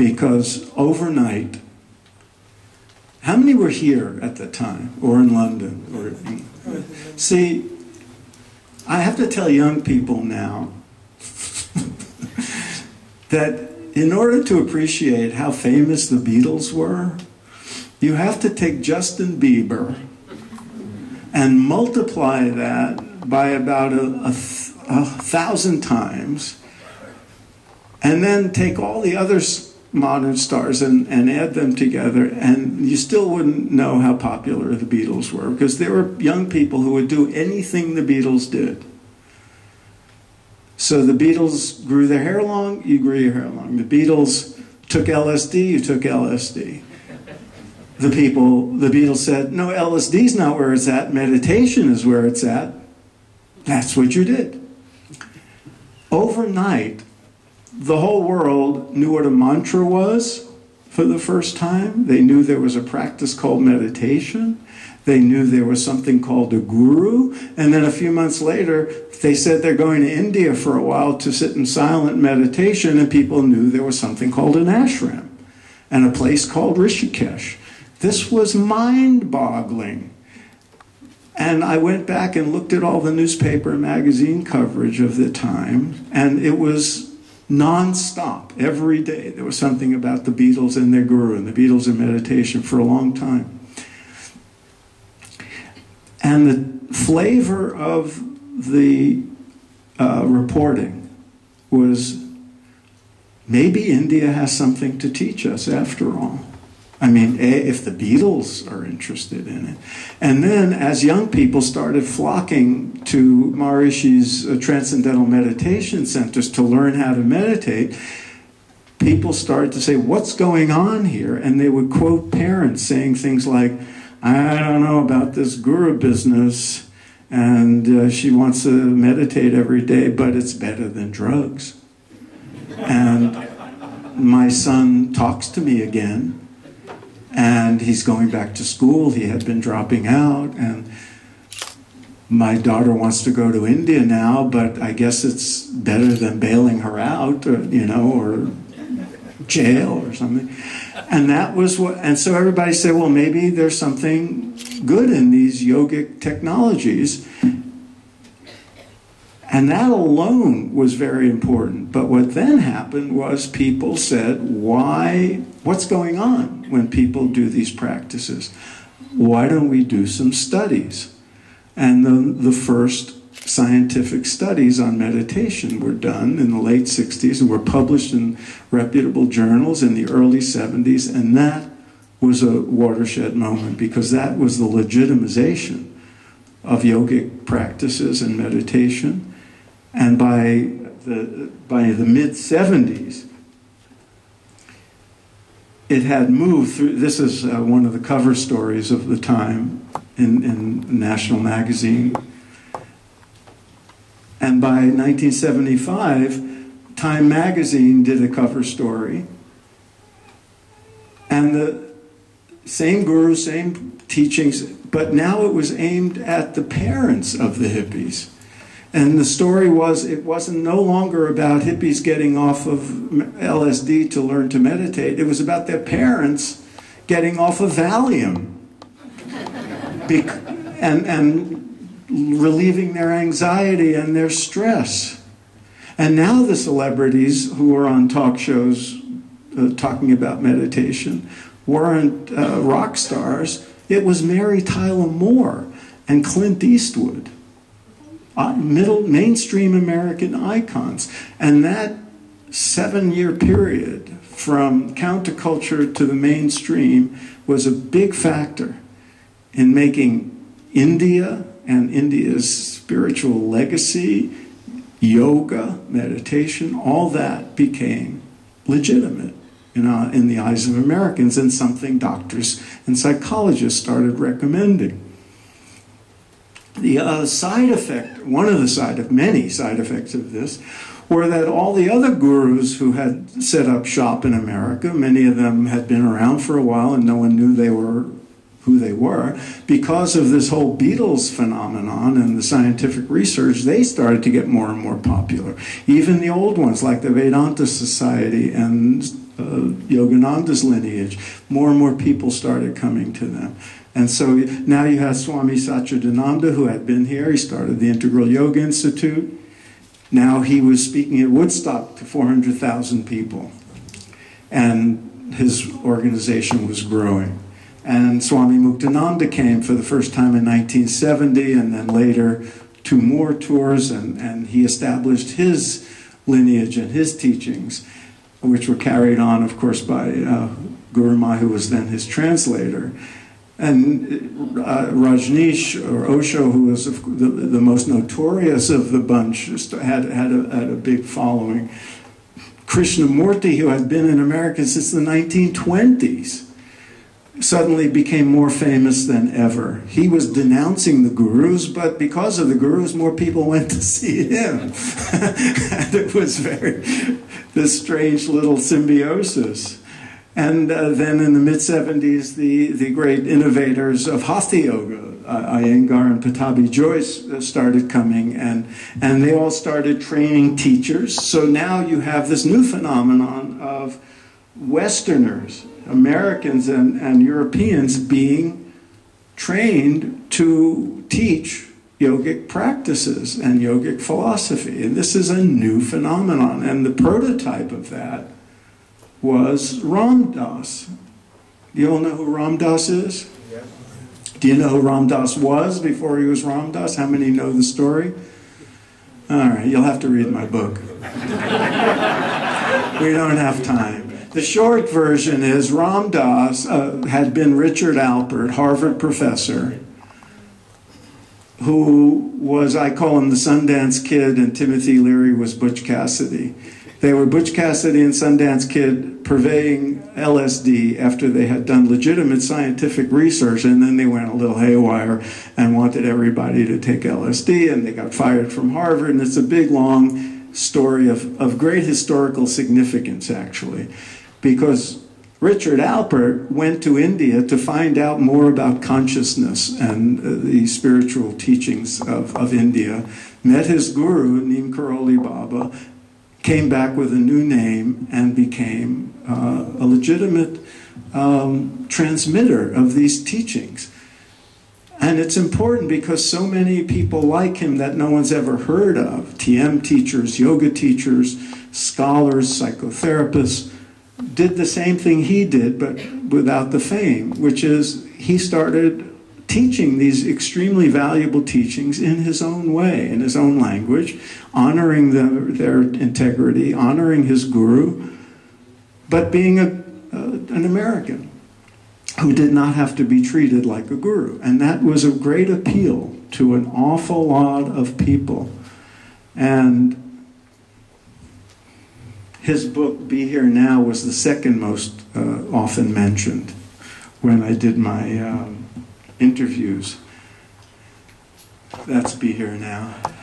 because overnight, how many were here at the time, or in London? Or, see, I have to tell young people now that in order to appreciate how famous the Beatles were, you have to take Justin Bieber and multiply that by about a thousand times, and then take all the other modern stars and add them together, and you still wouldn't know how popular the Beatles were, because there were young people who would do anything the Beatles did. So the Beatles grew their hair long, you grew your hair long. The Beatles took LSD, you took LSD. The Beatles said, no, LSD's not where it's at, meditation is where it's at. That's what you did. Overnight, the whole world knew what a mantra was for the first time. They knew there was a practice called meditation. They knew there was something called a guru. And then a few months later, they said they're going to India for a while to sit in silent meditation, and people knew there was something called an ashram and a place called Rishikesh. This was mind-boggling. And I went back and looked at all the newspaper and magazine coverage of the time, and it was non-stop. Every day there was something about the Beatles and their guru and the Beatles in meditation for a long time. And the flavor of the reporting was, maybe India has something to teach us after all. I mean, if the Beatles are interested in it. And then as young people started flocking to Maharishi's Transcendental Meditation Centers to learn how to meditate, people started to say, what's going on here? And they would quote parents saying things like, I don't know about this guru business, and she wants to meditate every day, but it's better than drugs. And my son talks to me again, and he's going back to school. He had been dropping out, and my daughter wants to go to India now, but I guess it's better than bailing her out, or, you know, or jail or something. And that was what, and so everybody said, well, maybe there's something good in these yogic technologies. And that alone was very important. But what then happened was people said, why, what's going on when people do these practices? Why don't we do some studies? And the first scientific studies on meditation were done in the late 60s and were published in reputable journals in the early 70s. And that was a watershed moment, because that was the legitimization of yogic practices and meditation. And by the mid-70s, it had moved through. This is one of the cover stories of the time in National Magazine. And by 1975, Time Magazine did a cover story. And the same guru, same teachings, but now it was aimed at the parents of the hippies. And the story was, it wasn't no longer about hippies getting off of LSD to learn to meditate. It was about their parents getting off of Valium and relieving their anxiety and their stress. And now the celebrities who were on talk shows talking about meditation weren't rock stars. It was Mary Tyler Moore and Clint Eastwood. Middle mainstream American icons. And that 7-year period from counterculture to the mainstream was a big factor in making India and India's spiritual legacy, yoga, meditation, all that became legitimate in the eyes of Americans, and something doctors and psychologists started recommending. The side effect, one of the many side effects of this, were that all the other gurus who had set up shop in America, many of them had been around for a while and no one knew they were who they were, because of this whole Beatles phenomenon and the scientific research, they started to get more and more popular. Even the old ones like the Vedanta Society and Yogananda's lineage, more and more people started coming to them. And so now you have Swami Satchidananda, who had been here. He started the Integral Yoga Institute. Now he was speaking at Woodstock to 400,000 people. And his organization was growing. And Swami Muktananda came for the first time in 1970, and then later two more tours, and he established his lineage and his teachings, which were carried on, of course, by Gurumayi, who was then his translator. And Rajneesh, or Osho, who was the most notorious of the bunch, had a big following. Krishnamurti, who had been in America since the 1920s, suddenly became more famous than ever. He was denouncing the gurus, but because of the gurus, more people went to see him. And it was this strange little symbiosis. And then in the mid-70s, the great innovators of Hatha Yoga, Iyengar and Pattabhi Joyce, started coming, and they all started training teachers. So now you have this new phenomenon of Westerners, Americans and Europeans, being trained to teach yogic practices and yogic philosophy. And this is a new phenomenon, and the prototype of that was Ram Dass. Do you all know who Ram Dass is? Yes. Do you know who Ram Dass was before he was Ram Dass? How many know the story? All right, you'll have to read my book. We don't have time. The short version is Ram Dass had been Richard Alpert, Harvard professor, who was, I call him the Sundance Kid, and Timothy Leary was Butch Cassidy. They were Butch Cassidy and Sundance Kid purveying LSD after they had done legitimate scientific research, and then they went a little haywire and wanted everybody to take LSD, and they got fired from Harvard, and it's a big, long story of great historical significance, actually, because Richard Alpert went to India to find out more about consciousness and the spiritual teachings of India, met his guru, Neem Karoli Baba, came back with a new name and became a legitimate transmitter of these teachings. And it's important because so many people like him that no one's ever heard of, TM teachers, yoga teachers, scholars, psychotherapists, did the same thing he did, but without the fame, which is he started teaching these extremely valuable teachings in his own way, in his own language, honoring their integrity, honoring his guru, but being an American who did not have to be treated like a guru. And that was a great appeal to an awful lot of people. And his book, Be Here Now, was the second most often mentioned when I did my interviews. That's Be Here Now.